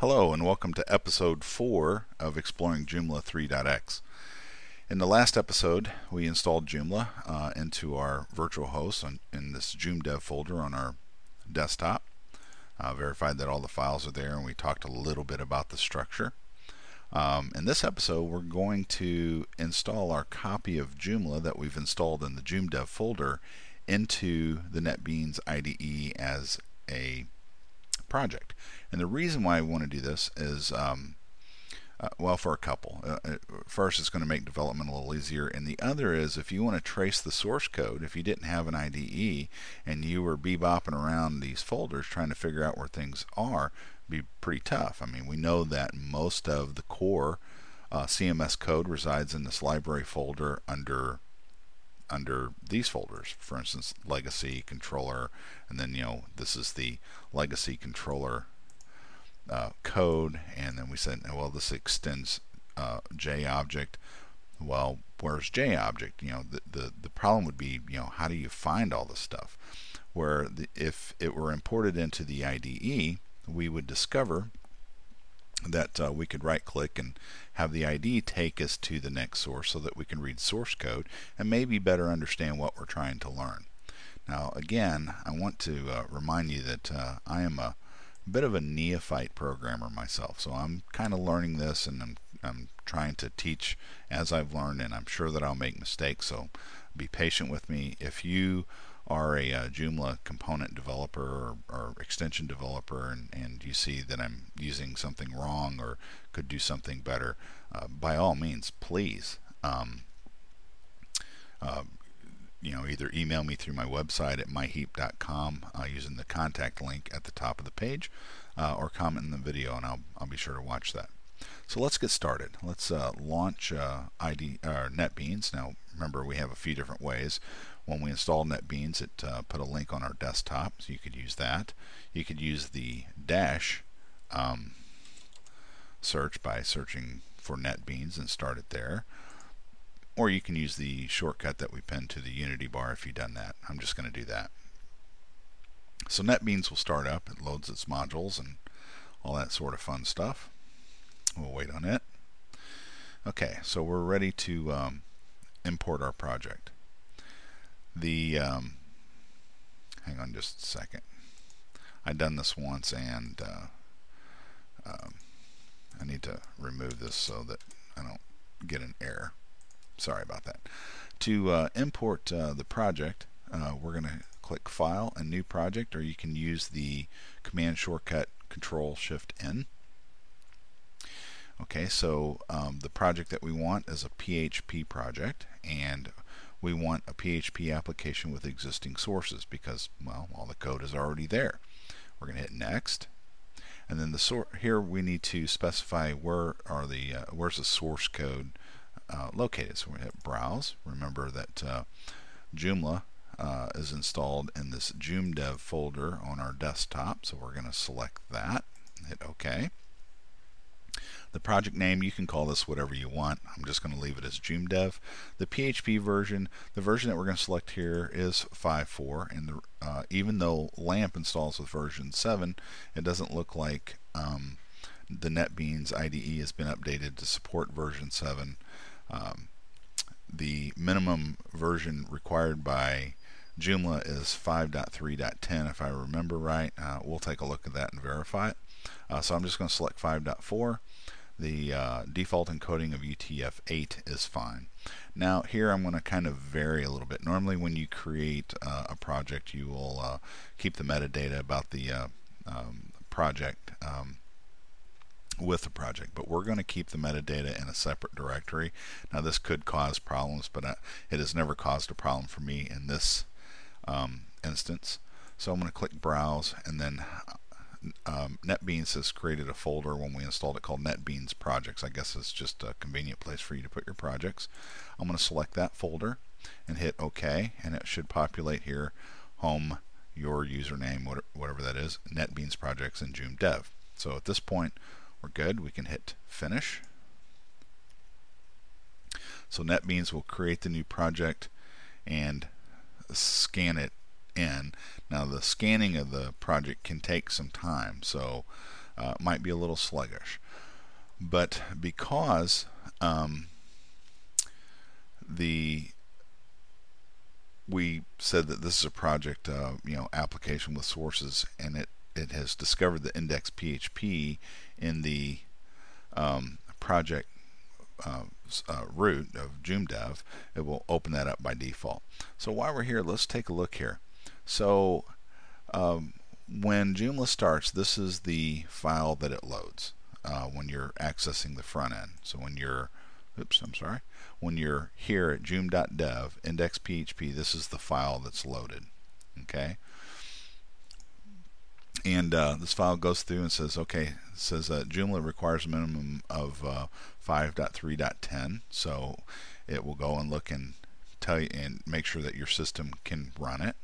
Hello and welcome to episode 4 of exploring Joomla 3.x. In the last episode we installed Joomla into our virtual host in this JoomDev folder on our desktop, verified that all the files are there, and we talked a little bit about the structure. In this episode we're going to install our copy of Joomla that we've installed in the JoomDev folder into the NetBeans IDE as a project. And the reason why I want to do this is well, for a couple. First, it's going to make development a little easier, and the other is if you want to trace the source code, if you didn't have an IDE and you were bebopping around these folders trying to figure out where things are, it'd be pretty tough. I mean, we know that most of the core CMS code resides in this library folder under these folders, for instance, legacy, controller, and then, you know, this is the legacy controller code, and then we said, well, this extends JObject. Well, where's JObject? You know, the problem would be, you know, how do you find all this stuff? Where if it were imported into the IDE, we would discover that we could right click and have the ID take us to the next source so that we can read source code and maybe better understand what we're trying to learn. Now again, I want to remind you that I am a bit of a neophyte programmer myself, so I'm kind of learning this, and I'm trying to teach as I've learned, and I'm sure that I'll make mistakes, so be patient with me. If you are a Joomla component developer or extension developer and you see that I'm using something wrong or could do something better, by all means, please you know, either email me through my website at myheap.com using the contact link at the top of the page, or comment in the video, and I'll be sure to watch that. So let's get started. Let's launch NetBeans. Now remember, we have a few different ways. When we installed NetBeans, it put a link on our desktop, so you could use that. You could use the dash search by searching for NetBeans and start it there. Or you can use the shortcut that we pinned to the Unity bar if you've done that. I'm just going to do that. So NetBeans will start up. It loads its modules and all that sort of fun stuff. We'll wait on it. Okay, so we're ready to import our project. The hang on just a second. I've done this once, and I need to remove this so that I don't get an error. Sorry about that. To import the project, we're going to click File and New Project, or you can use the command shortcut Control-Shift-N. Okay, so the project that we want is a PHP project, and we want a PHP application with existing sources because, well, all the code is already there. We're going to hit Next, and then the here we need to specify where are the where's the source code located. So we're going to hit Browse. Remember that Joomla is installed in this JoomDev folder on our desktop, so we're going to select that. Hit OK. The project name, you can call this whatever you want. I'm just going to leave it as JoomDev. The PHP version, the version that we're going to select here is 5.4, and the, even though LAMP installs with version 7, it doesn't look like the NetBeans IDE has been updated to support version 7. The minimum version required by Joomla is 5.3.10 if I remember right. We'll take a look at that and verify it. So I'm just going to select 5.4. The default encoding of UTF-8 is fine. Now here I'm going to kind of vary a little bit. Normally when you create a project, you will keep the metadata about the project with the project, but we're going to keep the metadata in a separate directory. Now this could cause problems, but it has never caused a problem for me in this instance. So I'm going to click Browse, and then NetBeans has created a folder when we installed it called NetBeans Projects. I guess it's just a convenient place for you to put your projects. I'm going to select that folder and hit OK, and it should populate here, home, your username, whatever that is, NetBeans Projects, and JoomDev. So at this point we're good. We can hit Finish. So NetBeans will create the new project and scan it in. Now the scanning of the project can take some time, so might be a little sluggish. But because we said that this is a project, you know, application with sources, and it has discovered the index PHP in the project root of JoomDev, it will open that up by default. So while we're here, let's take a look here. So when Joomla starts, this is the file that it loads when you're accessing the front end. So when you're, oops, I'm sorry, when you're here at joom.dev index.php, this is the file that's loaded. Okay, and this file goes through and says, okay, it says Joomla requires a minimum of 5.3.10, so it will go and look and tell you and make sure that your system can run it,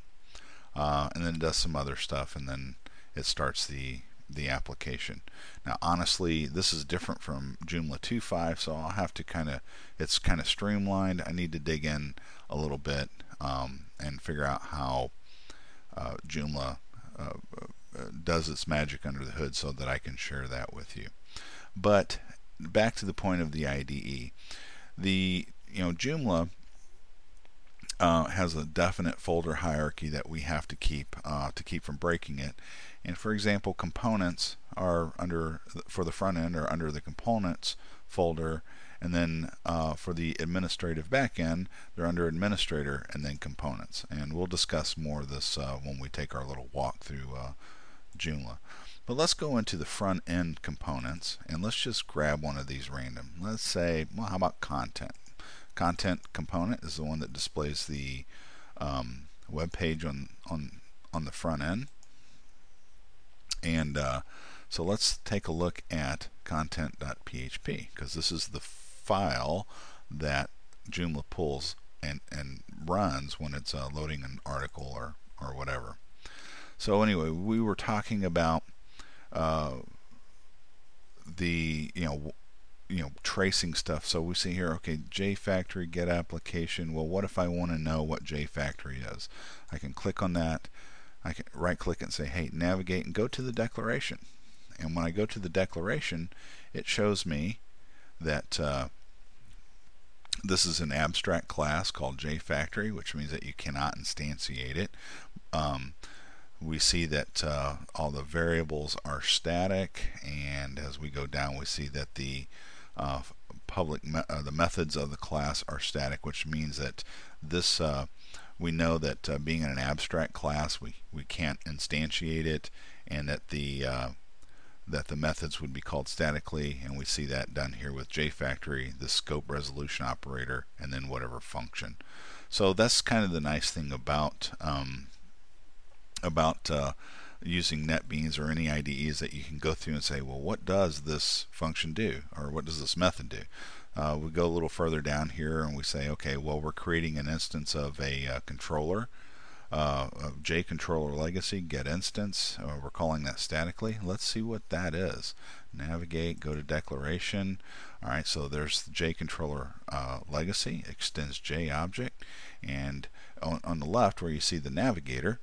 and then it does some other stuff, and then it starts the application. Now honestly, this is different from Joomla 2.5, so I'll have to it's kind of streamlined. I need to dig in a little bit and figure out how Joomla does its magic under the hood so that I can share that with you. But back to the point of the IDE, you know, Joomla has a definite folder hierarchy that we have to keep from breaking it. And for example, components are under, for the front end, are under the components folder, and then for the administrative backend, they're under administrator and then components. And we'll discuss more of this when we take our little walk through Joomla. But let's go into the front end components, and let's just grab one of these random. Let's say, well, how about content? Content component is the one that displays the web page on the front end. And so let's take a look at content.php, because this is the file that Joomla pulls and runs when it's loading an article or whatever. So anyway, we were talking about you know, tracing stuff. So we see here, okay, JFactory, get application. Well, what if I want to know what JFactory is? I can click on that. I can right click and say, hey, navigate and go to the declaration. And when I go to the declaration, it shows me that this is an abstract class called JFactory, which means that you cannot instantiate it. We see that all the variables are static, and as we go down, we see that the the methods of the class are static, which means that this we know that being in an abstract class, we can't instantiate it, and that the methods would be called statically, and we see that done here with JFactory, the scope resolution operator, and then whatever function. So that's kind of the nice thing about using NetBeans or any IDEs, that you can go through and say, well, what does this function do, or what does this method do? We go a little further down here and we say, okay, well, we're creating an instance of a controller, of JControllerLegacy, get instance. We're calling that statically. Let's see what that is. Navigate, go to declaration. All right, so there's the JControllerLegacy, extends JObject, and on the left where you see the navigator,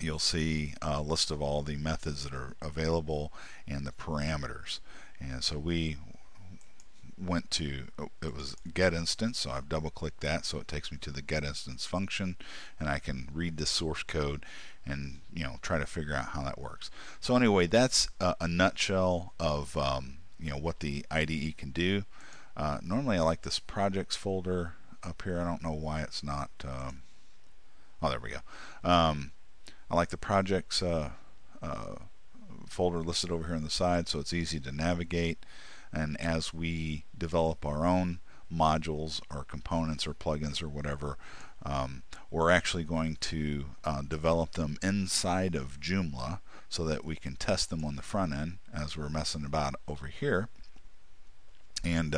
you'll see a list of all the methods that are available and the parameters. And so we went to, it was get instance, so I've double clicked that, so it takes me to the get instance function, and I can read the source code and, you know, try to figure out how that works. So anyway, that's a nutshell of you know, what the IDE can do. Normally I like this projects folder up here. I don't know why it's not oh, there we go. I like the projects folder listed over here on the side, so it's easy to navigate. And as we develop our own modules or components or plugins or whatever, we're actually going to develop them inside of Joomla so that we can test them on the front end as we're messing about over here. And,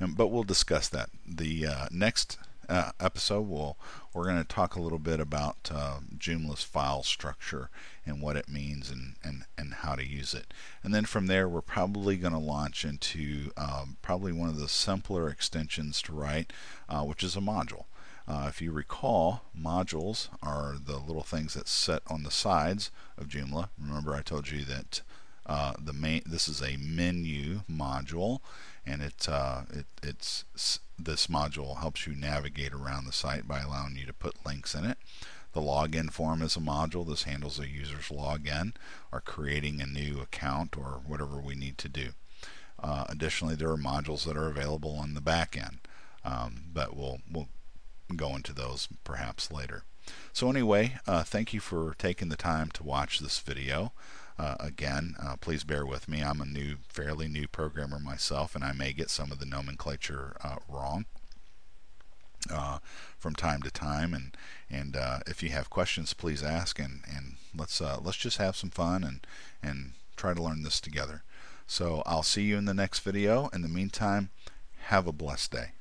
but we'll discuss that. The next episode, we're going to talk a little bit about Joomla's file structure and what it means and how to use it. And then from there, we're probably going to launch into probably one of the simpler extensions to write, which is a module. If you recall, modules are the little things that sit on the sides of Joomla. Remember, I told you that the main. This is a menu module, and it's this module helps you navigate around the site by allowing you to put links in it. The login form is a module. This handles a user's login or creating a new account or whatever we need to do. Additionally, there are modules that are available on the back end, but we'll go into those perhaps later. So anyway, thank you for taking the time to watch this video. Again, please bear with me. I'm a fairly new programmer myself, and I may get some of the nomenclature wrong from time to time. And if you have questions, please ask. And let's just have some fun and try to learn this together. So I'll see you in the next video. In the meantime, have a blessed day.